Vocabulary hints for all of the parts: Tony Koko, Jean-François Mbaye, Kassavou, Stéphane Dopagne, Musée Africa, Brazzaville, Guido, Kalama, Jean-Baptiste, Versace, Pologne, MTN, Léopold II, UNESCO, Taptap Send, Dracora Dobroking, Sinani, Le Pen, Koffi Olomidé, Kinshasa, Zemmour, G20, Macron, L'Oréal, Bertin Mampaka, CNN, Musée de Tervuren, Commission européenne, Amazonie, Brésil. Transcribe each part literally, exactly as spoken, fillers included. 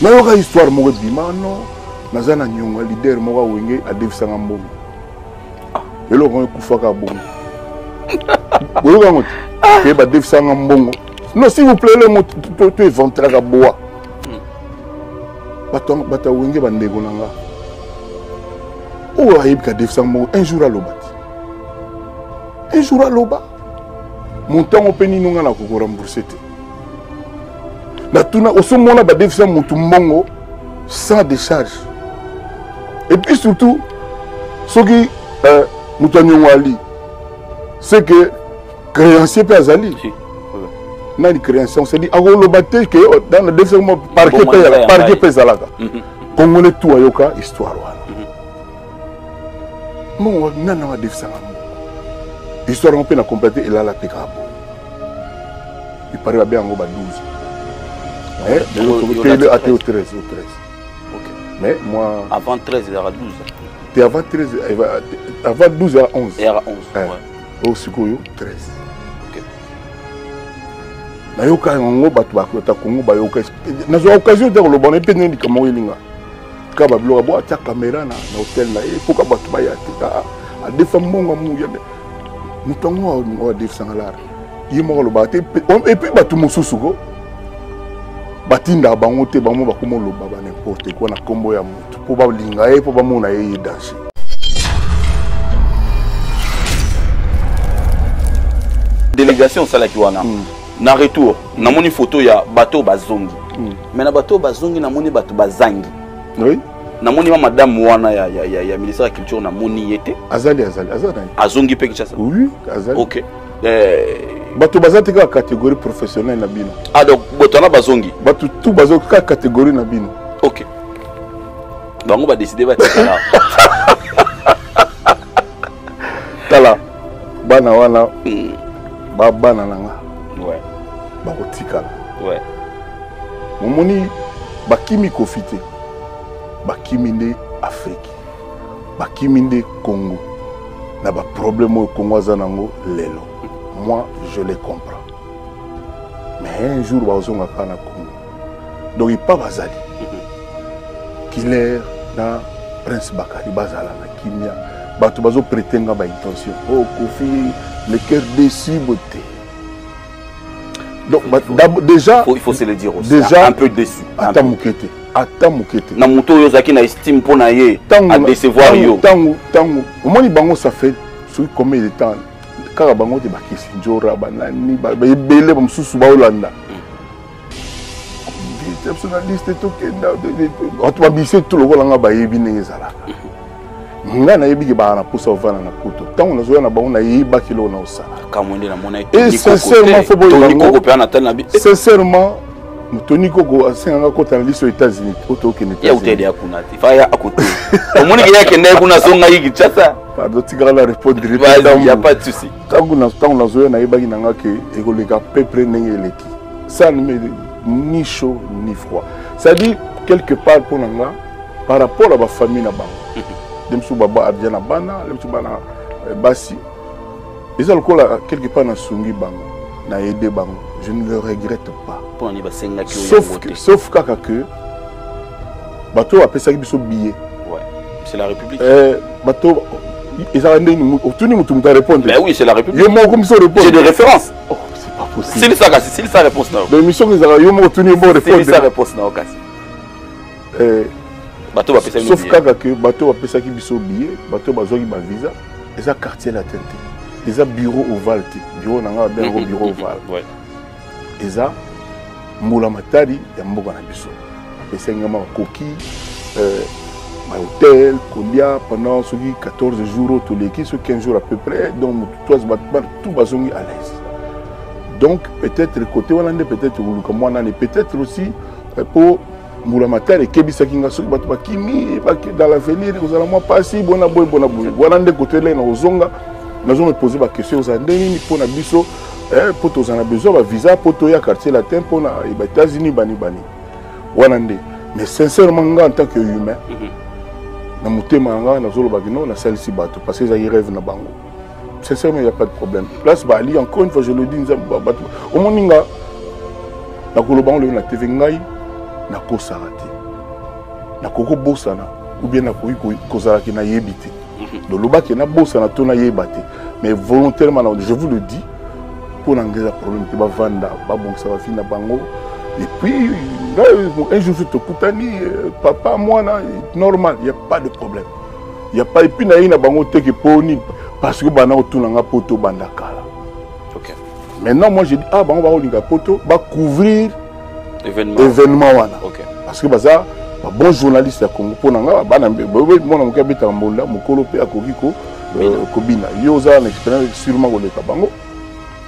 Mais il y a une histoire qui est bimano, il y a un leader qui est à Dev Sangambo. Et là, on a un coup de faka bongo. Vous voyez, il y a Dev Sangambo. Non, s'il vous plaît, tu es ventre à bois. Baton bata wenge bandeko nanga. Ou ayib ka Dev Sangambo un jour à l'obat. Un jour à l'obat. Mon temps au péni nonga na ko rembourser. Na tuna osomona ba Dev Sangambo mongo sans décharge. Et puis surtout ce qui euh mutanyongwali c'est que créancier pazali. Dans les créations, on s'est dit, que dans le développement, parquet Congolais, tout à l'histoire. Non, non, non, l'histoire, on peut la compléter et là, la pécable. Il paraît bien en bas douze. Mais moi. Avant treize, il y aura douze. Tu es avant treize, avant douze, il y aura onze. Il y aura onze. treize. Il y a une occasion de le bonnet pénal comme on est là. Quand on a boire, ta caméra, l'hôtel, il faut que tu te battes. À des femmes, on a mouillé. Nous avons des sanglars. Ils m'ont le battu. Et puis, battu mon sous-sougo. Batinda, bangoté, bango, comme le baba n'importe quoi. On a combo à mout. Pour pas l'ingaï, pour pas mon aïe danser. Délégation Salakiwana. Na retour, namoni photo ya bateau bazongi. Mais na bateau bazongi namoni bateau bazangi. Oui. Namoni ma madame wana ya ya ya, ya ministre de la culture namoni yete. Azali azali azali. Azongi pe kichasa. Oui, azali. OK. Euh bateau bazati ka catégorie professionnelle na bino. Ah donc bateau na bazongi. Bateau tout bazo ka catégorie na bino. OK. Bango ba décider ba tikala. Tala. Bana wana. Mm. Ba bana nanga. Ouais. Barotika. Ouais. Mon moni bakimi kofite. Bakiminde Afrique. Bakiminde Congo. Na ba problème au Congo zanango lelo. Moi, je les comprends. Mais un jour bazonga kana Congo. Donc il pas bazali. Killer na Prince Bakari bazala na kimia. Bato bazo prétenga ba intention. Oh Kofi, le cœur déçu beauté. Donc, déjà, il faut se le dire aussi. Déjà, un peu déçu. Attends, Moukete. Attends, Moukete. Namuto Yozaki na estime pour naie. À décevoir yo. Tango, tango. Au moins, bango ça fait sur combien de temps? Car bango de Bakisinjo, Rabanani, Babele, Bamsous, Baolanda. Des personnalistes, tout le monde. Atwabissé tout le monde à Bayebi Nézala. Nga na yebi ke ba na pousa ovana na kuto. Tango na zoya na ba na yeba kilo na osala. Kamwende na mona eti ni ko ko. Sincèrement, Tony Koko a senga ko tana liso États-Unis. Oto ke ne États-Unis. Ya utede akuna ti. Fa ya akuti. Omoni ke ya ke ne kuna songa yiki tshasa. Pardon tika la répondre directement. Ya pas de souci. Tango na tango na zoya na yeba ki nanga ke ekoleka peuple nenge leki. Ça ne met ni chaud ni froid. Ça dit quelque part pour nanga par rapport à ma famille na ba. Demsou baba Abdiana bana, lemsou bana basi. Ils ont quelque part na sungi bango, na aidé bango. Je ne le regrette pas. Sauf que, sauf kaka que, bateau a pesé biso billet. Ouais, c'est la République. Euh, bateau, ils ont rendu une, tout le monde m'a répondu. Mais oui, c'est la République. Yo moi comme ça répond. J'ai des références. Oh, c'est pas possible. C'est lui ça, c'est lui ça réponse là. Donc mission ils ont yo moi tout le monde répond. C'est lui ça réponse là, Okasi. Euh. Sauf kaka que bateau apesa ki biso billet, bateau bazoki ba visa, eza quartier la tente. Eza bureau ovale, bureau nanga ben go bureau ovale. Ouais. Eza mbola matali ya mboka na biso. Apesa ngama koki euh ma hôtel combien pendant soki quatorze jours tous les quinze jours à peu près donc trois battements tout bazongi à l'aise. Donc peut-être côté hollandais peut-être luka mwana ne peut-être aussi pour Moulamatari et Kebisa Kingasou, Batouakimi, dans l'avenir, vous allez moi passer, bon aboy, bon aboy. Voilà des côtés là, nous avons posé la question aux Andéni, pour Nabiso, pour tous en a besoin, visa, pour tous les quartiers latins, pour les États-Unis, Bani Bani. Voilà. Mais sincèrement, en tant qu'humain, dans mon thème, dans le bagno, dans celle-ci, parce que j'ai rêvé dans Bango. Sincèrement, il n'y a pas de problème. Place Bali, encore une fois, je le dis, au Moninga, dans le Bango, la T V Ngaï. mais volontairement, je vous le dis, pour n'engager un problème qui va vendre, ça va finir bango. Et puis, un jour, je te coutani, papa, moi, normal, il n'y a pas de problème. Il n'y a pas, et puis, il y a bango qui est parce que bango tout n'a pas de bandakala. Ok. Maintenant, moi, j'ai dit, ah, bango va poto, va couvrir événement, événement, wana. Ok. Parce que bazar. Bon journaliste à Congo, pour n'anga, banambe, mon amour habite en Bonda, mon colopé à Kogiko, Kobina, Yosa, l'expérience sûrement au Tabango.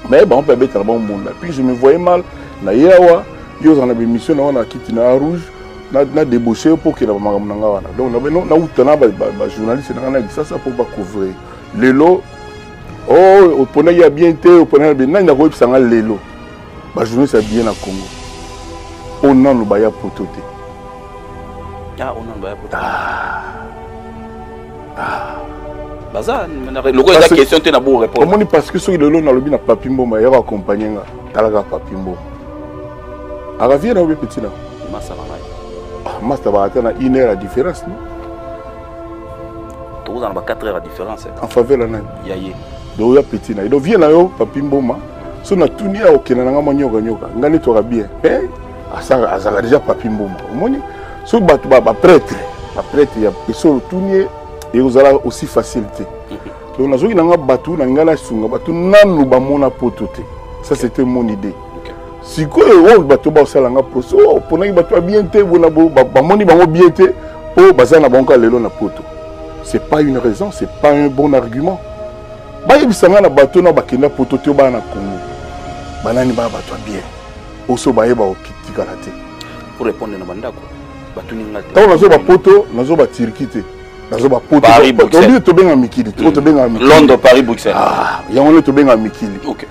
Mais bon, on habite en Bonda. Puis je me voyais mal, na Yawa, Yosa en a mission, on a quitté la rouge, n'a débauché pour qu'il y ait un mangawana. Donc, on a eu un journaliste ça, ça pour pas couvrir. Lélo, oh, on prenait y a bien été, on prenait bien, n'a pas eu ça, Lélo. Bah, journaliste a bien à Congo. On a le baya pour tout. Ah, on en va pour ah. Ah. Baza, le gars, la question est à bout. Comment est parce que sur le long, on a le bien à Papimbo, mais il va accompagner Talaga Papimbo. À la vie, on a eu petit là. Massa va Massa va atteindre une heure à différence. Tu as quatre heures à différence. En faveur de la naine. Yaye. Donc, il y a petit là. Donc, viens là, Papimbo, si on a tout mis à Okina, on a gagné tout bien. Mais, ça a déjà Papimbo. Si vous êtes prêtre, il y a et vous avez aussi facilité. Donc, si vous avez battu, vous avez battu, ça, c'était mon idée. Si vous avez battu, vous avez battu, vous avez battu, vous avez battu, vous avez battu, c'est pas une raison, c'est pas un bon argument. Si vous avez battu, vous avez battu, vous avez battu, vous avez battu, vous avez tant nazo ba poto, nazo ba tirkite, nazo ba poto. Paris Bruxelles. On dit tu benga mikili, tu benga mikili. Londres Paris Bruxelles. Ah, y a on dit tu benga mikili. Ok.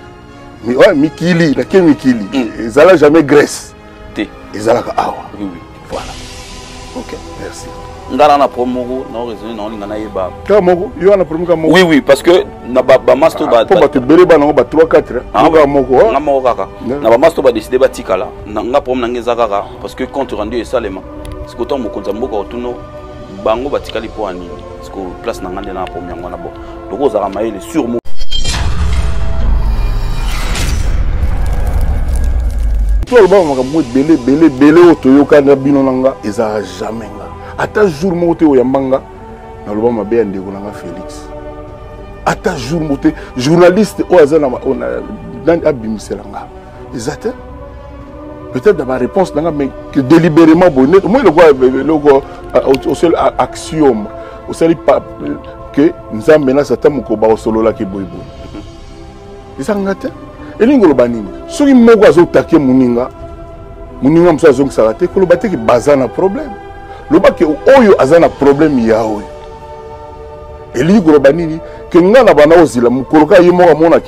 Mais ouais mikili, la quelle mikili? Ils allaient jamais Grèce. T. Ils allaient à Awa. Oui oui. Voilà. Ok. Merci. Ngala na promogo, na raisonner na on ngana yeba. Ka mogo, yo na promogo mogo. Oui oui, parce que na ba ba masto ba. Pour ba te bereba na ba trois quatre. Mogo mogo. Na mogo kaka. Na ba masto ba décider ba tikala. Na nga prom na ngeza kaka parce que compte rendu et salement. Parce que quand on a dit pour Annie, parce que la place n'a pas la première. Donc, on a ramassé les surmots. Tout le monde a dit belé, belé, belé, belé, belé, belé, ils jamais. À ta jour, on a bien dit Félix. À ta jour, journaliste, on a bimisé l'anga. Ils attendent. Peut-être dans ma réponse, mais que délibérément bonne. Moi, le au seul axiome, au seul pas que nous avons menacé à Mokoba au solo qui est bon. Et ça, et l'ingolobani, si Mogo a attaqué Mouninga, Mouninga m'a dit que ça a été que le bâti qui basa un problème. Le bâti qui a un problème, il y a eu. Et l'ingolobani, que nous avons dit que Mokoba a eu un problème.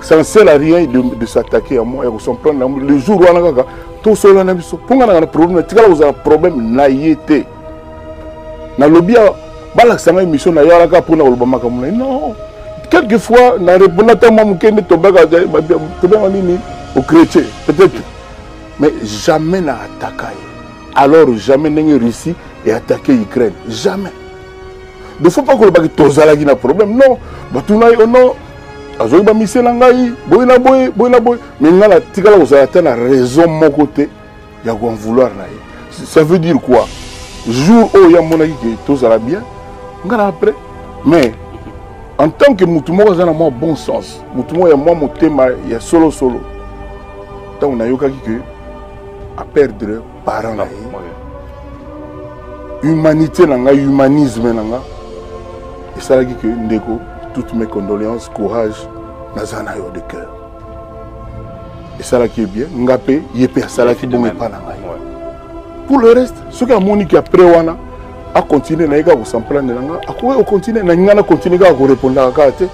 Ça ne sert à rien de, de s'attaquer à moi et de s'en prendre. Le jour où on a tout seul, on a un problème. Si on a un problème, on a été. Dans le lobby, on a une mission pour nous. Non. Quelquefois, on a répondu aux chrétiens. Peut-être. Mais jamais on a attaqué. Alors, jamais on a réussi à attaquer l'Ukraine. Jamais. Il ne faut pas que l'on ait un problème. Non. Non. Azo ba misela ngai boyina boy boyina boy mais ngala tikala ko zata na raison mon côté ya ko vouloir na ye. Ça veut dire quoi? Jour où ya monaki ke tozala bien ngala après mais en tant que mutu moko za na mo bon sens mutu moko ya mo motema ya solo solo tant na yokaki ke à perdre parents na ye humanité na ngai humanisme na nga esalaki ke ndeko toutes mes condoléances, courage, nazana yo de cœur. Et ça là qui est bien, ngapé, yepé, ça là qui ne me pas la maille. Pour le reste, ceux qui ont moni qui après wana, à continuer na ega vous s'en prendre nanga, à quoi au continuer na ngana continuer à vous répondre à kate.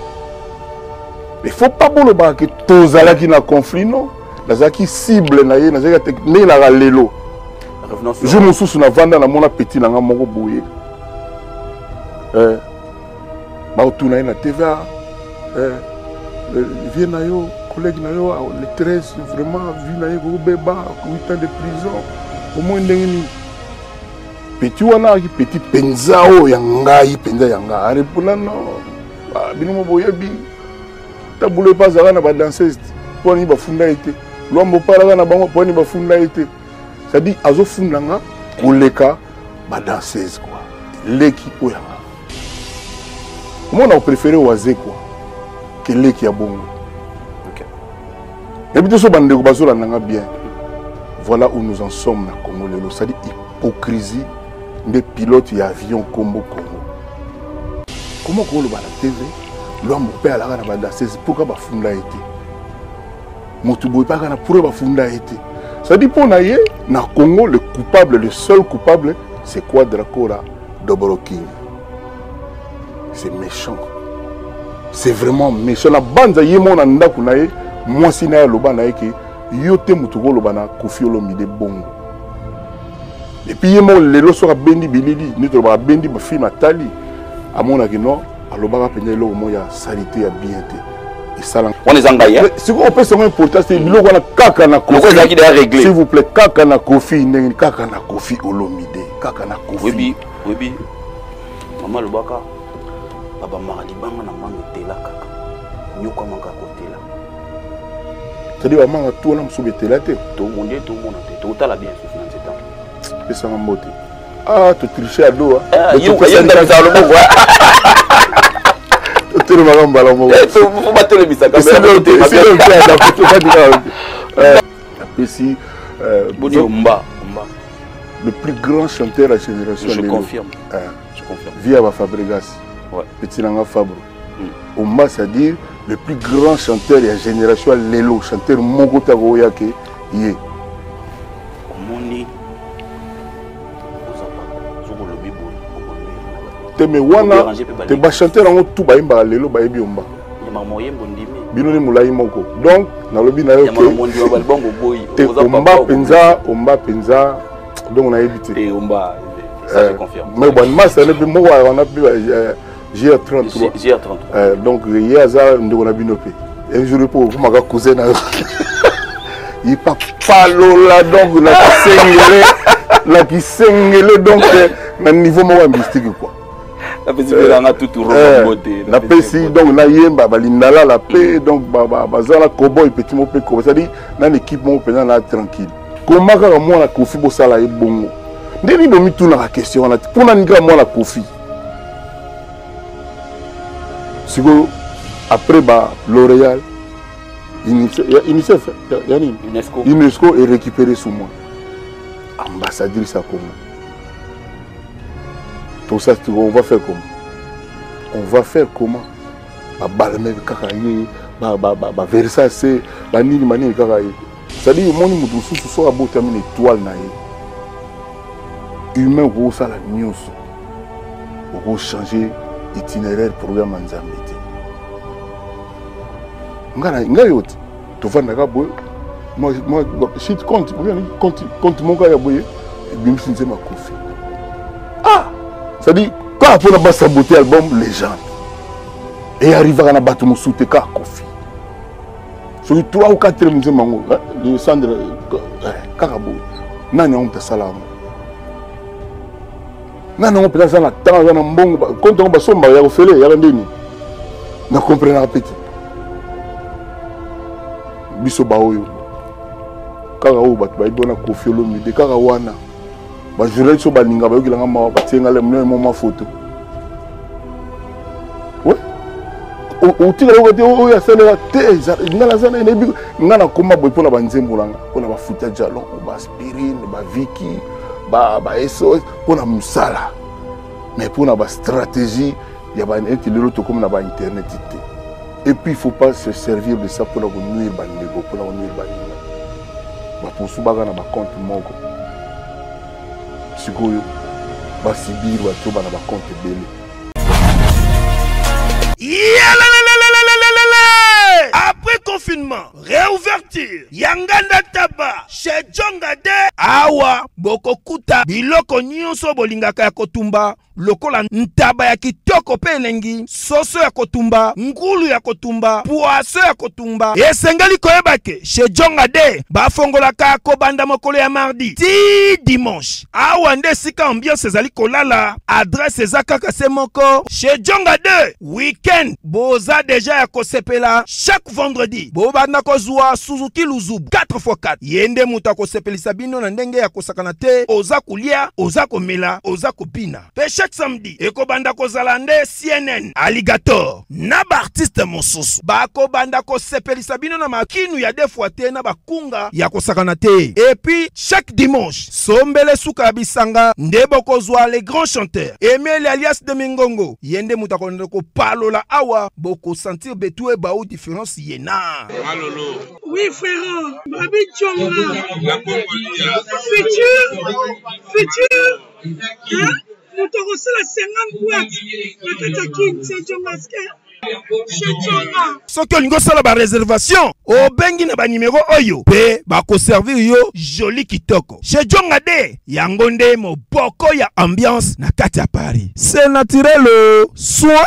Il faut pas bon le bar que tozala qui na conflit non, nazaki cible na ye, nazaki technique na galelo. Je me souviens na vanda na mon appétit nanga mon bouillé. Euh Baoutouna na T V A, vieux nayo, collègue nayo, les treize, vraiment, vieux nayo, huit ans de prison, Comment est-ce petit wana qui petit penzao yanga y penza yanga arepona non binomo boyabi tabule pas za na ba danseuse poni ba funda été lombo para na bango poni ba funda été ça dit azo funda nga koleka ba danseuse quoi leki oyanga moi on a préféré oaze quoi que leki ya bongo OK et puis tout ça bande ko bazola nga bien voilà où nous en sommes na Congolelo ça dit hypocrisie des pilotes et avions combo combo. Comment qu'on le voit à la T V, l'homme père la gana bandasse, pourquoi pas funda été? Motuboy pas gana pourquoi funda été? Ça dit pour naie, na Congo le coupable, le seul coupable, c'est quoi Dracora Dobroking? C'est méchant, c'est vraiment méchant. La bande a yémon anda kunaie, moi si naie loba naie qui yote motuboy loba na Koffi Olomidé bongo. Et puis il y sera béni bilili, nous devons béni ma fille Nathalie. À mon avis non, à l'obara peigner l'eau au ya salité à bienté. Et ça on les engaye. Si vous pensez que important c'est l'eau qu'on a kaka na Koffi. S'il vous plaît kaka na Koffi, n'engi kaka na Koffi Olomidé, kaka na Koffi. Oui bi, oui bi. Maman l'obaka, papa marali banga na mangi tela kaka. Nyoko manga kotela. C'est-à-dire maman tout l'homme sous tela te. Tout monde tout monde te. Tout la bien souffle dans ce temps. Ah, tu triches à l'eau. Tu tu triches à l'eau. Tu triches à l'eau. Tu triches à l'eau. Tu triches à l'eau. Tu le plus grand chanteur de la génération. Je confirme. Je confirme. Via Fabregas. Petit Langa Fabre. Omba, c'est-à-dire le plus grand chanteur de la génération Lelo. Chanteur Mogota Goyake. Yé. Mais wana te ba chanter en tout ba imba lelo ba ebiomba bino ni mulai moko donc na lobi na yo te omba penza omba penza donc na ebite te omba ça je confirme mais bon masse ne be mo wa na bi G trente-trois G trente-trois donc hier ça ndo na bino pe un jour pour vous maka cousin na il pas pas lola donc la singele la qui singele donc na niveau mo wa mystique quoi. La paix, donc la yemba, balindala, la paix, donc bazala, cowboy, petit mot, petit mot, c'est-à-dire, dans l'équipe, mon père, là, tranquille. Comment est-ce que moi, la Koffi, ça là, est bon? Dès que nous tournons la question, pour nous, moi, la Koffi. Si vous, après, L'Oréal, UNICEF, UNESCO, UNESCO est récupéré sous moi. Ambassadeur, ça comment? Pour ça, on va faire comment? On va faire comment? Balmer Kakaye, Versace, Banini Mani Kakaye. C'est-à-dire que mon Moudoussou, ce soir, il termine l'étoile. Humain, gros, ça, la news. On va changer l'itinéraire programme en Zambété. Tu vas dans le bois. Moi, je compte, compte mon gars, je me suis dit, ma Koffi. Ah! C'est-à-dire, pas pour ne pas saboter l'album Légende. Et arriver à la battre mon soutien, Koffi. Sur les trois ou quatre musées, le centre Carabou, nous avons des salam. Nous avons des salam. Nous avons des salam. Quand on va sombre, il y a des fêlés, il y a des dénis. Nous comprenons petit. Bisso Baoyo. Carabou, il y a des Koffi Olomidé, Carawana. Je ne sais pas si je suis un moment photo. Oui. Au tir, il y a un si vous avez subir ou tout dans ma compte belé. Après confinement, réouverture, Yanganda Taba, chez Djongade, Awa, bokokuta biloko nyonso bolingaka ya kotumba lokola ntaba ya kitoko pe elengi soso ya kotumba ngulu ya kotumba poaso ya kotumba esengeli koyebake chez Jonga de bafongolaka kobanda mokolo ya mardi ti dimanche awa nde sika ambiance ezali kolala adresse eza kaka se moko chez Jonga de weekend boza deja ya kosepela chaque vendredi bobanda kozwa Suzuki Luzubu quatre fois quatre yende muta kosepelisa bino na ndenge ya kosakana te oza kulia oza komela oza kopina pe chaque samedi eko banda kozalande C N N Alligator na ba artiste mosusu ba ko banda kosepelisa bino na makinu ya deux fois te na bakunga ya kosakana te et puis chaque dimanche sombele suka bisanga nde bokozwa les grands chanteurs Emile alias de Mingongo yende muta konde ko palola awa boko sentir betue bao différence yena alolo oui frère babi tchonga la Congolia futur futur hein la cinquante boîtes soki olingo sala ba réservation obengi na ba numéro oyo pe bakoservir yo joli kitoko chez Jonga de yango nde moboko ya ambiance na kati ya Paris c'est naturel soin.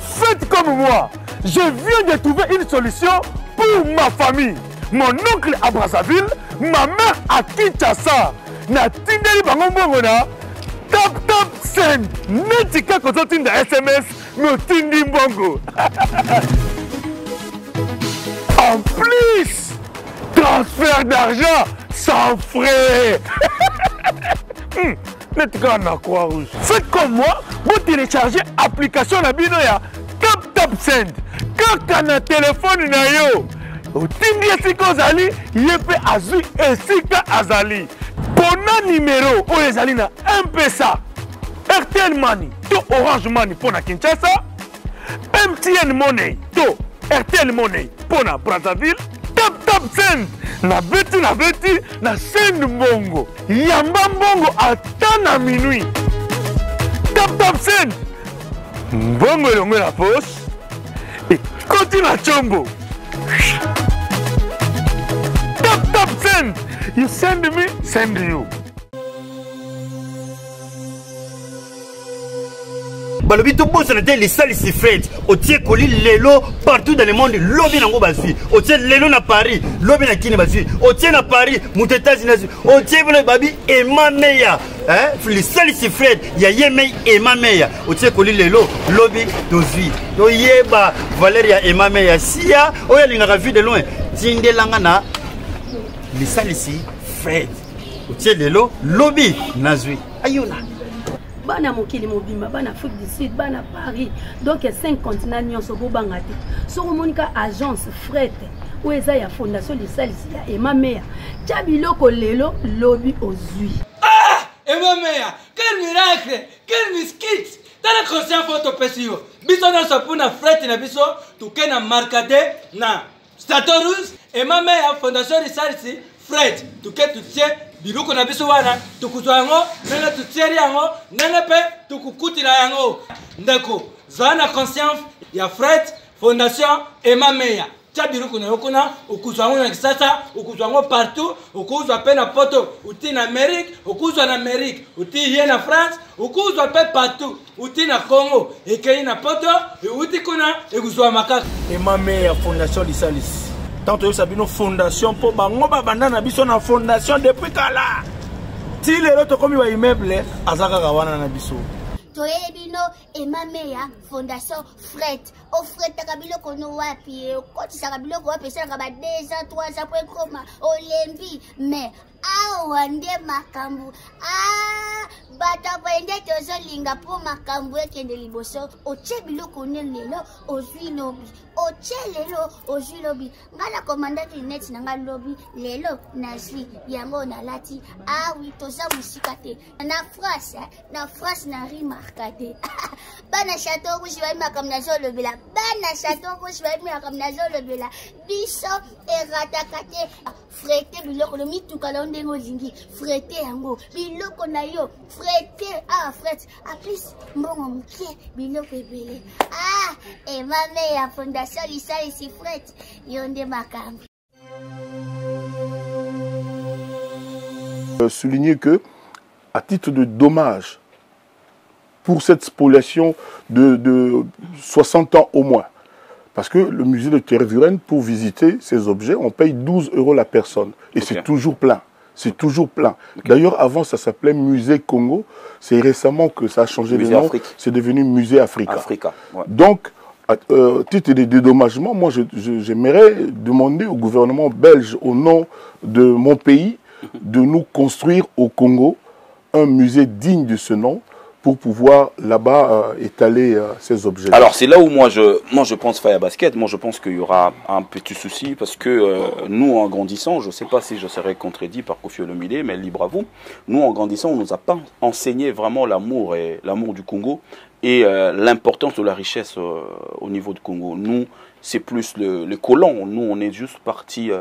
Faites comme moi, je viens de trouver une solution pour ma famille. Mon oncle à Brazzaville, ma mère à Kinshasa. Na tindeli bango mbongo na Taptap Send. Netika kozo tinda S M S, no tindi mbongo. En plus, transfert d'argent sans frais. Netika na croix rouge. Faites comme moi, vous téléchargez l'application la binoya Taptap Send. Kaka na téléphone na yo. Otindi esika ozali ye pe azwi esika azali pona numéro oyo ezali na M P S A R T L Money to Orange Money pona Kinshasa, M T N Money to R T L Money pona Brazzaville. Taptap Send na beti na beti na send mbongo yamba mbongo ata na minuit. Taptap Send mbongo elongo na poche ekoti na chombo. Taptap Send, you send me, send you. Balobi tout beau sur la tête, les salles ici faites. Otier colis lelo partout dans le monde. Lobby nango basi. Otier lelo na Paris. Lobby na Kine basi. Otier na Paris. Moutetazi nazi. Otier vole babi emameya. Hein? Les salles ici faites. Ya yemei emameya. Otier colis lelo lobby dozi. No yeba Valeria emameya siya. Oya linga vu de loin. Tinde langana. Les salles ici faites. Otier lelo lobby nazi. Ayona. Bana mokili mobimba bana Afrique du Sud bana Paris donc cinq continents nyonso bobangati soko monika agence fret ou eza ya fondation de salisi ya Emamea chabiloko lelo lobby ozui. Ah Emamea quel miracle quel miskit tala conscient photo pesio biso na sopuna fret na biso tukena markade na statorus Emamea fondation de salisi fret tuketu tie biloko na biso wana tukuzwa yango nanga tutieri yango nanga pe tukukutila yango ndeko zana conscience ya Fred fondation Emamea tia biloko na yokona ukuzwa yango na kisasa ukuzwa yango partout ukuzwa pe na poto uti na Amerique ukuzwa na Amerique uti hier na France ukuzwa pe partout uti na Congo ekei na poto uti kuna ekuzwa makaka Emamea fondation lisalis. Tant que Sabino fondation pour bango babandana biso na fondation depuis kala. Ti lelo to komi ba immeuble azaka kawana na biso. To ebino Emamea fondation fret. O fret kabilo kono wapi e koti sakabilo ko wapi sanga ba deux cents trois cents point koma olembi mais awa nde makambu. Ah bata bende to zolinga po makambu e kende liboso o chebilo kono lelo ozuino. Oche lelo oju lobby ngala commandant du net nanga lobby lelo nazi yango na lati ah oui toza musika te na France na France na remarqué bana château rouge va ma comme na zo lobby la bana chaton ko shwemi akamnazo lobela biso eratakate frete biloko lomi tukala ndengo olingi frete yango biloko na yo frete ah frete apis mbongo mukie biloko ebele ah e mame ya fondation lisali si frete yonde makambi. Souligner que, à titre de dommage, pour cette spoliation de, de soixante ans au moins, parce que le musée de Tervuren, pour visiter ces objets, on paye douze euros la personne. Et okay. C'est toujours plein. C'est toujours plein. Okay. D'ailleurs, avant, ça s'appelait Musée Congo. C'est récemment que ça a changé de nom. C'est devenu Musée Africa. Africa ouais. Donc, à euh, titre de dédommagement, moi, j'aimerais demander au gouvernement belge, au nom de mon pays, de nous construire au Congo un musée digne de ce nom pour pouvoir là-bas euh, étaler euh, ces objets. Alors c'est là où moi je, moi, je pense faille à basket, moi je pense qu'il y aura un petit souci parce que euh, nous en grandissant, je ne sais pas si je serai contredit par Koffi Olomidé, mais libre à vous, nous en grandissant on ne nous a pas enseigné vraiment l'amour et l'amour du Congo et euh, l'importance de la richesse euh, au niveau du Congo. Nous c'est plus le, le colon, nous on est juste parti... Euh,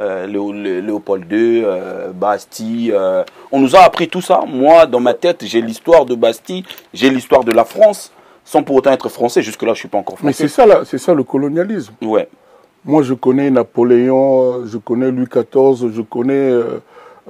Euh, Lé Lé Léopold deux, euh, Bastille, euh, on nous a appris tout ça. Moi, dans ma tête, j'ai l'histoire de Bastille, j'ai l'histoire de la France, sans pour autant être français. Jusque-là, je ne suis pas encore français. Mais c'est ça, c'est ça le colonialisme. Ouais. Moi, je connais Napoléon, je connais Louis quatorze, je connais euh,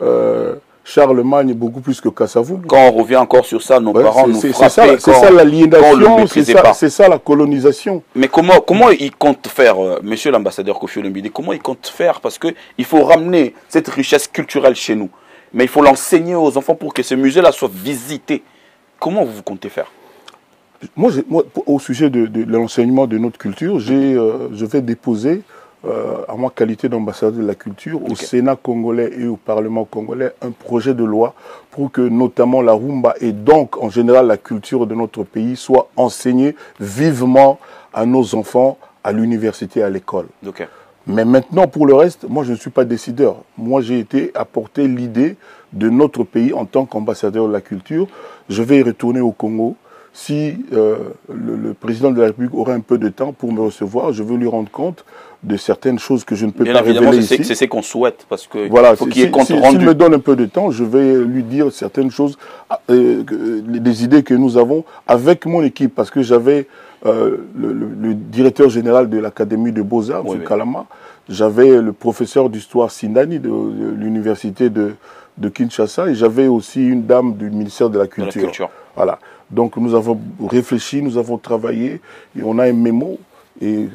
euh, Charlemagne beaucoup plus que Kassavou. Quand on revient encore sur ça, nos ouais, parents nous frappaient. C'est ça l'aliénation, c'est ça la colonisation. Mais comment, comment ils comptent faire, euh, monsieur l'ambassadeur Koffi Olomidé, comment ils comptent faire? Parce qu'il faut ramener cette richesse culturelle chez nous. Mais il faut l'enseigner aux enfants pour que ce musée-là soit visité. Comment vous comptez faire? Moi, moi, au sujet de, de, de l'enseignement de notre culture, euh, je vais déposer... Euh, à ma qualité d'ambassadeur de la culture, okay. Au Sénat congolais et au Parlement congolais, un projet de loi pour que notamment la rumba et donc en général la culture de notre pays soit enseignée vivement à nos enfants, à l'université, à l'école. Okay. Mais maintenant, pour le reste, moi je ne suis pas décideur. Moi j'ai été apporter l'idée de notre pays en tant qu'ambassadeur de la culture. Je vais y retourner au Congo. Si euh, le, le président de la République aurait un peu de temps pour me recevoir, je veux lui rendre compte de certaines choses que je ne peux bien pas révéler ici. C'est ce qu'on souhaite parce que voilà, faut qu'il y ait compte rendu. S'il me donne un peu de temps, je vais lui dire certaines choses, euh, des idées que nous avons avec mon équipe, parce que j'avais euh, le, le, le directeur général de l'Académie de Beaux-Arts, oui, M. Kalama, j'avais le professeur d'histoire Sinani de, de l'université de, de Kinshasa et j'avais aussi une dame du ministère de la Culture. De la culture. Voilà. Donc nous avons réfléchi, nous avons travaillé, et on a un mémo. Et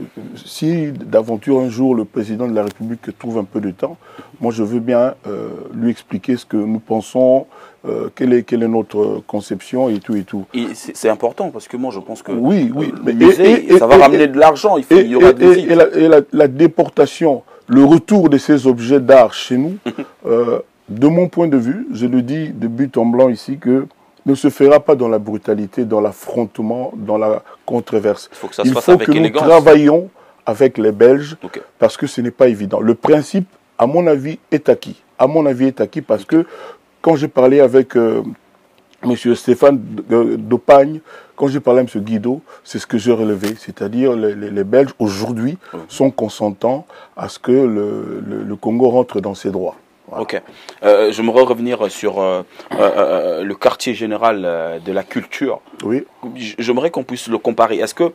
si d'aventure un jour le président de la République trouve un peu de temps, moi je veux bien euh, lui expliquer ce que nous pensons, euh, quelle, est, quelle est notre conception et tout et tout. Et c'est important parce que moi je pense que oui, oui, le musée, et, et, ça va et, ramener et, de l'argent, il, il y aura des et, et, la, et la, la déportation, le retour de ces objets d'art chez nous, euh, de mon point de vue, je le dis de but en blanc ici que ne se fera pas dans la brutalité, dans l'affrontement, dans la controverse. Il faut que, ça se fasse avec élégance. Nous travaillions avec les Belges, okay. Parce que ce n'est pas évident. Le principe, à mon avis, est acquis. À mon avis, est acquis parce que quand j'ai parlé avec euh, M. Stéphane Dopagne, quand j'ai parlé à M. Guido, c'est ce que j'ai relevé. C'est-à-dire les, les, les Belges, aujourd'hui, mmh. sont consentants à ce que le, le, le Congo rentre dans ses droits. Voilà. Ok. Euh, je me re revenir sur euh, euh, euh, le quartier général euh, de la culture. Oui. J'aimerais qu'on puisse le comparer. Est-ce que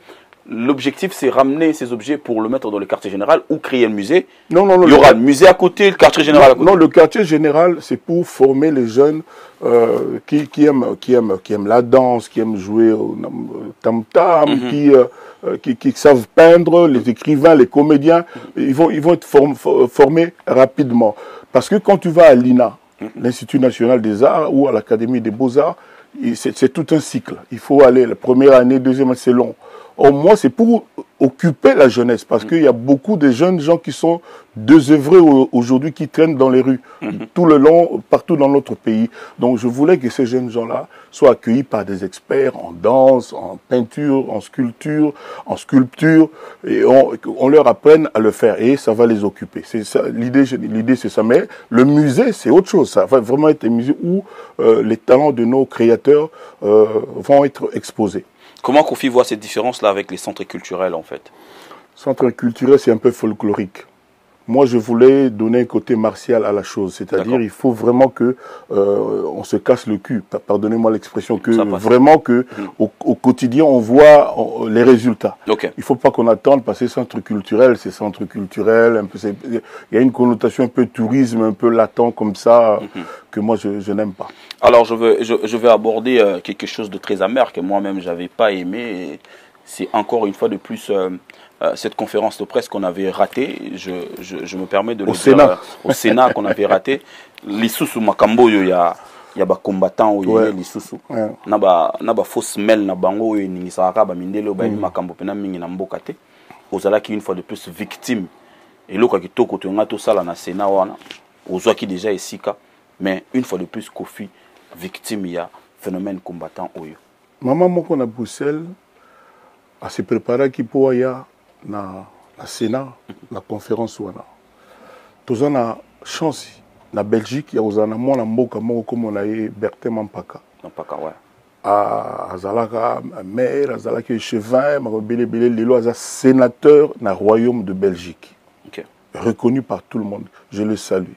l'objectif, c'est ramener ces objets pour le mettre dans le quartier général ou créer un musée? Non, non, non. Il y aura le musée à côté, le quartier général non, à côté. Non, le quartier général, c'est pour former les jeunes euh, qui, qui, aiment, qui, aiment, qui aiment la danse, qui aiment jouer au tam-tam, mm-hmm. qui... Euh, Qui, qui savent peindre, les écrivains, les comédiens, ils vont, ils vont être form, formés rapidement. Parce que quand tu vas à l'I N A, l'Institut National des Arts, ou à l'Académie des Beaux-Arts, c'est tout un cycle. Il faut aller la première année, deuxième année, c'est long. Au moins, c'est pour occuper la jeunesse, parce qu'il y a beaucoup de jeunes gens qui sont désœuvrés aujourd'hui, qui traînent dans les rues, tout le long, partout dans notre pays. Donc je voulais que ces jeunes gens-là soient accueillis par des experts en danse, en peinture, en sculpture, en sculpture, et on, on leur apprenne à le faire, et ça va les occuper. C'est ça, l'idée, l'idée c'est ça, mais le musée, c'est autre chose, ça va vraiment être un musée où euh, les talents de nos créateurs euh, vont être exposés. Comment Koffi voit cette différence-là avec les centres culturels, en fait? Centre culturel, c'est un peu folklorique. Moi, je voulais donner un côté martial à la chose. C'est-à-dire, il faut vraiment que euh, on se casse le cul. Pardonnez-moi l'expression. Que vraiment que mmh. au, au quotidien, on voit on, les résultats. Okay. Il ne faut pas qu'on attende parce que centre culturel, c'est centre culturel. Un peu, il y a une connotation un peu tourisme, un peu latent comme ça, mmh. que moi, je, je n'aime pas. Alors, je, veux, je, je vais aborder euh, quelque chose de très amer que moi-même, je n'avais pas aimé. C'est encore une fois de plus... Euh, cette conférence de presse qu'on avait ratée, je, je, je me permets de le au dire, Sénat. Euh, au Sénat qu'on avait ratée, les sous-sous makambo, il y a des combattants, il y a les sous-sous. Il y a des fausses mêles, il y a des makambo, il y a des gens qui, une fois de plus, victimes. Et là, qui tout côté, on a tout ça dans le Sénat, on a qui déjà ici, mais une fois de plus, Koffi, victime, il y a phénomène combattant. Maman, moi, qu'on a Bruxelles, à se préparer qui pour y a na la Sénat, la conférence wana. Tozana na chance na Belgique ya ozana mo na mboka moko comme on a Bertin Mampaka. Mampaka ouais. Ah azalaka maire, azalaka échevin, mabele bele lelo aza sénateur na royaume de Belgique. OK. Reconnu par tout le monde. Je le salue.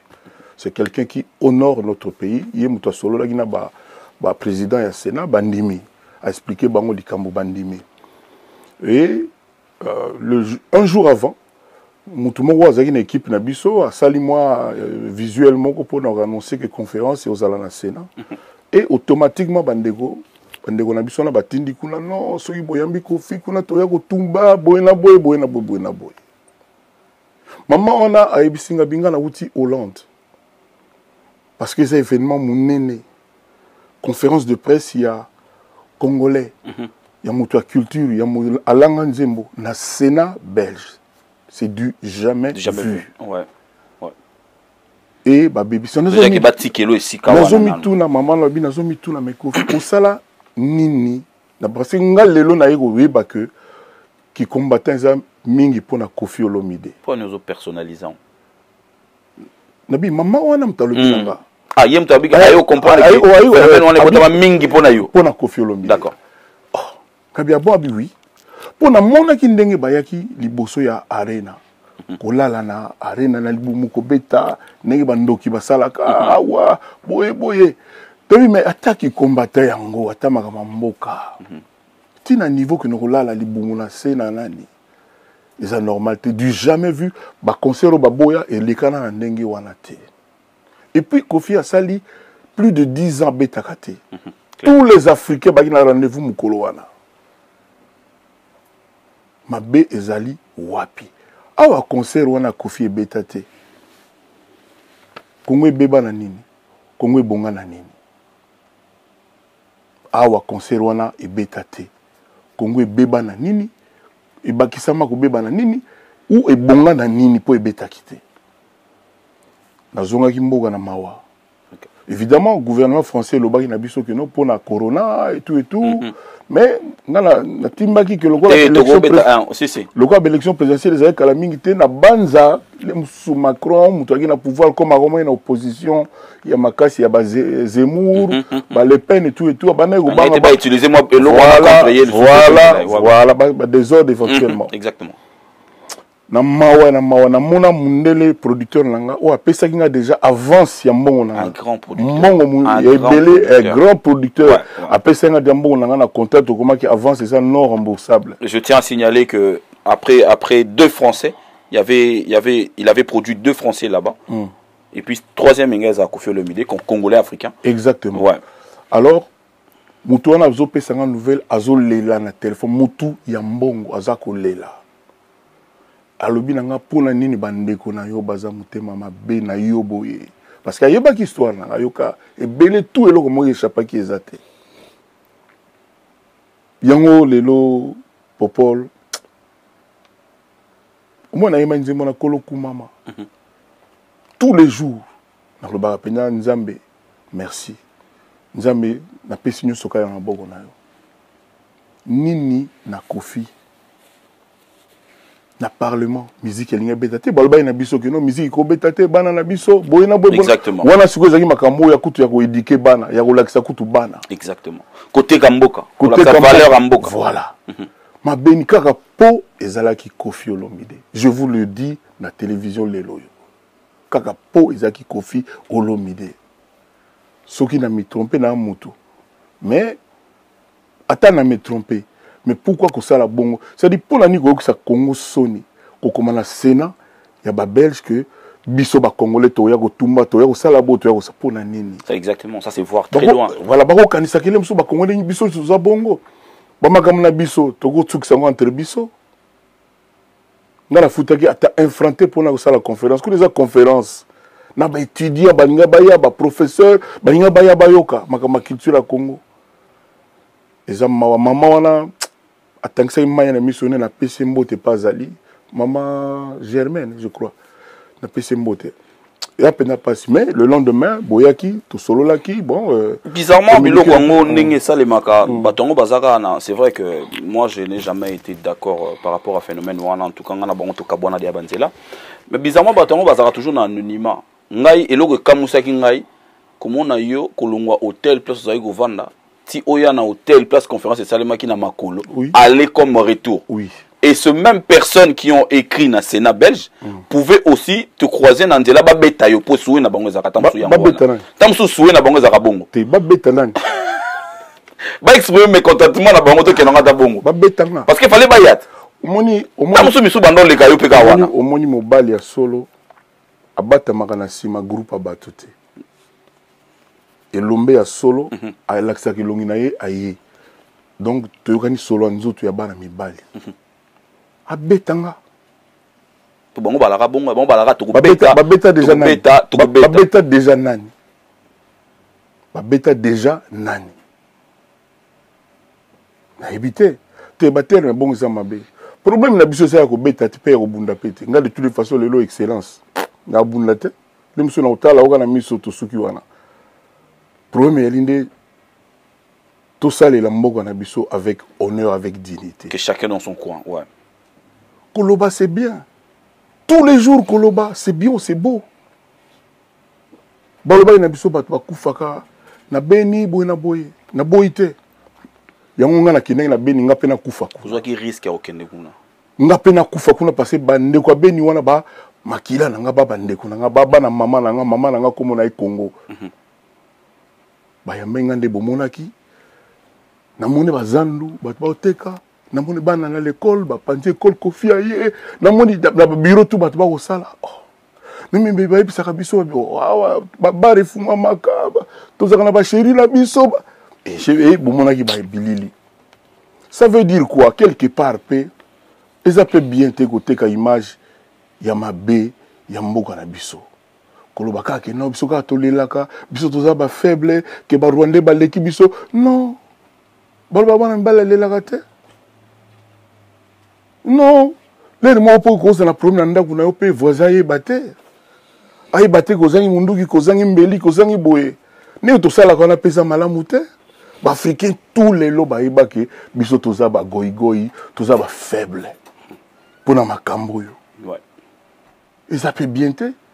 C'est quelqu'un qui honore notre pays. Yé muto solo la gina ba ba président ya Sénat bandimi a expliqué bango likambo bandimi. Et Euh, le, un jour avant, Moutoumou a une équipe Nabiso, a sali moi euh, visuellement pour nous annoncer que conférence est aux Alana Sénat. Et automatiquement, Bandego, Bandego Nabiso n'a pas tindi kuna non, soyi boyambi Koffi kuna toyako tumba, boyena boy, boyena boy, boyena boy. Maman, on a à Ebisinga Binga na outil Hollande. Parce que c'est événement mon aîné. Conférence de presse, il y a Congolais. Il y a mon culture, il y a mon alanganzembo, na Sénat belge. C'est du jamais, du jamais vu. vu. Ouais. Ouais. Et bah baby, c'est nous on est bâti que l'eau ici quand on a mis tout na maman la bi na zo mi tout na meko. Pour ça là nini na parce que ngalelo na yego weba que qui combattant ça mingi pona Koffi Olomidé. Pour nous au personnalisant. Na bi maman wana mtalo bilanga. Ah yem tabi ka yo comprendre que on est botama mingi pona yo. Pona Koffi Olomidé. D'accord. Oui. Pour na mona kindenge bayaki liboso ya arena. Kolala na arena na libu muko beta nenge bandoki basalaka awa boye boye. Tobi mais attaque combattant yango atamaka mboka. Ti na niveau que nous kolala libu na sena nani. C'est la normalité du jamais vu ba concert ba boya et lekana na ndenge wana te. Et puis Koffi a sali plus de dix ans beta kate. Tous les Africains ba na rendez-vous mukolo wana. Ma bé ezali wapi. Awa concert wana Koffi e beta te. Kongwe beba na nini. Kongwe bonga na nini. Awa concert wana e beta te. Kongwe beba na nini. E bakisama ko beba na nini. Ou e bonga na nini po e beta kite. Na zonga ki mboga na mawa. Okay. Évidemment, le gouvernement français loba ki na biso ke no pour la corona et tout et tout. Mm -hmm. Mais na na timbaki que le quoi l'élection présidentielle le quoi l'élection présidentielle les avec Kalamingité na banza sous Macron mutwaki na pouvoir comme Roma na opposition il y a Makasi il y a Zemmour ba Le Pen et tout et tout ba na go ba ba utiliser moi le voilà voilà ba désordre éventuellement exactement na mawa na mawa na mona mundele producteur langa o apesa kinga déjà avance ya mbongo na un grand producteur mbongo ebele grand producteur apesa kinga mbongo na na contrat to comment qui avance ça non remboursable. Je tiens à signaler que après après deux français, il y avait il y avait il avait produit deux français là-bas. Mm. Et puis troisième ingéza Koffi Olomidé congolais africain. Exactement. Ouais. Alors mutu wana azo pesa kinga nouvelle azo lela na téléphone mutu ya mbongo azako lela. Alobi nanga pona nini bandeko na yo baza mutema mabe na yo boye parce que yeba ki histoire na yoka ebele tout eloko mo échapper ki ezate yango lelo popol moi na imagine mona koloku mama tous les jours na lo ba pena nzambe merci nzambe na pesi nyo soka ya maboko na yo nini na Koffi na parlement musique elinga betate balba ina biso ke no musique ko betate bana na biso boyina boy exactement wana siko ezaki makambo ya kutu ya ko éduquer bana ya ko lakisa kutu bana exactement côté kamboka côté valeur amboka voilà ma benika ka po ezalaki Koffi Olomidé je vous le dis na télévision lelo kaka po ezaki Koffi Olomidé soki na me tromper na moto mais attends na me tromper. Mais pourquoi que ça la bongo? C'est-à-dire pour la Nigo que ça Congo Sony, qu'on commande Sénat, il y a des Belges que biso ba Congolais toya ko tumba toya ko sala bo toya ko sapona nini. Ça exactement, ça c'est voir très loin. Voilà, ba ko kanisa kele mso ba Congolais biso za bongo. Ba makam na biso to ko tsukisa ngo entre biso. Na la futaki ata infranté pour na ko sala conférence, ko les conférences. Na ba étudiant ba nga ba ya ba professeur, ba nga ba ya ba yoka makama culture ya Congo. Eza mama mama wana tant que ça, il y a une mission à P C Mbote, pas Ali, maman Germaine, je crois. Na P C Mbote. Et après, n'a pas mais le lendemain, Boyaki, tout solo là qui, bon. Euh, Bizarrement, Bilo Congo, Nenge Salemaka, Batongo Bazara, c'est vrai que moi, je n'ai jamais été d'accord par rapport à phénomène Wana, en tout cas, on a bon, en tout cas, bon, on a dit Abanzela. Mais bizarrement, Batongo Bazara toujours dans l'anonymat. Ngai, et l'autre, Kamusaki Ngai, comme on a eu, Kolongwa Hôtel, place Zaïgo Vanda. Si on a un hôtel, place conférence et salemaki na makolo, oui. Aller comme retour. Oui. Et ces mêmes personnes qui ont écrit dans le Sénat belge mm. pouvaient aussi te croiser dans des labas bêta yo pour souer na bango zaka tam souya mbona. Tam sou soué na bango zaka bongo. Te ba bêta nan. Ba exprimer mes contentements na bango to kenanga ta bongo. Ba bêta nan. Parce qu'il fallait ba yat. Omoni omoni. Tam sou misu bandon le kayo pe ka wana. Omoni mobali ya solo abata makana sima groupe abatote. Et l'ombe à solo, à l'axa qui l'onginaye, aïe. Donc, tu as solo en zo, tu as ban à mi bal. A betanga. Tu bon balara bon balara, tu bêta, bêta déjà nan. Bêta, bêta déjà nan. Bêta déjà nan. Na évité. Tu es batteur, mais bon, ça m'a bé. Problème, la biso, c'est que bêta, tu perds au bout de la pète. De toutes les façons, le lot excellence. Na bout de la tête. Le monsieur n'a pas la ou la mise sur tout ce qui wana. Premier l'indé tout ça les lambos anabiso avec honneur avec dignité. Que chacun dans son coin, ouais. Koloba c'est bien. Tous les jours Koloba c'est bien, c'est beau. Baloba inabiso batwa kufaka na beni boina boy na boité. Yangonga na kinenga na beni nga pena kufaka. Kuzoa ki risque ya okende kuna. Nga pena kufaka kuna parce que bande kwa beni wana ba makila na nga baba ndeko na nga baba na mama na nga mama na nga komo na Congo. Bayamengande bomonaki namone bazandu bato baoteka namone bana na l'école ba panti école Koffi aye namone na bureau tout bato bakosala oh nimi be baye bisaka biso ba ba refuma makaba tozaka na ba chéri la biso et je bomonaki ba bilili ça veut dire quoi quelque part pe eza pe bien te koteka image ya mabe ya mboka na biso. Non, biso ka tolelaka, biso toza ba faible, ke ba Rwanda ba leki biso. Non. Baloba wana mbala lelaka te. Non. Lele mo po ko na problème na ndaku na yo pe voisin ye bate. Ay bate ko zangi munduki ko zangi mbeli ko zangi boye. Ne to sala ko na pesa malamu te. Ba africain tous les loba yeba ke biso toza ba goigoi, toza ba faible. Pona makambo yo. Ouais. Et ça peut bien te.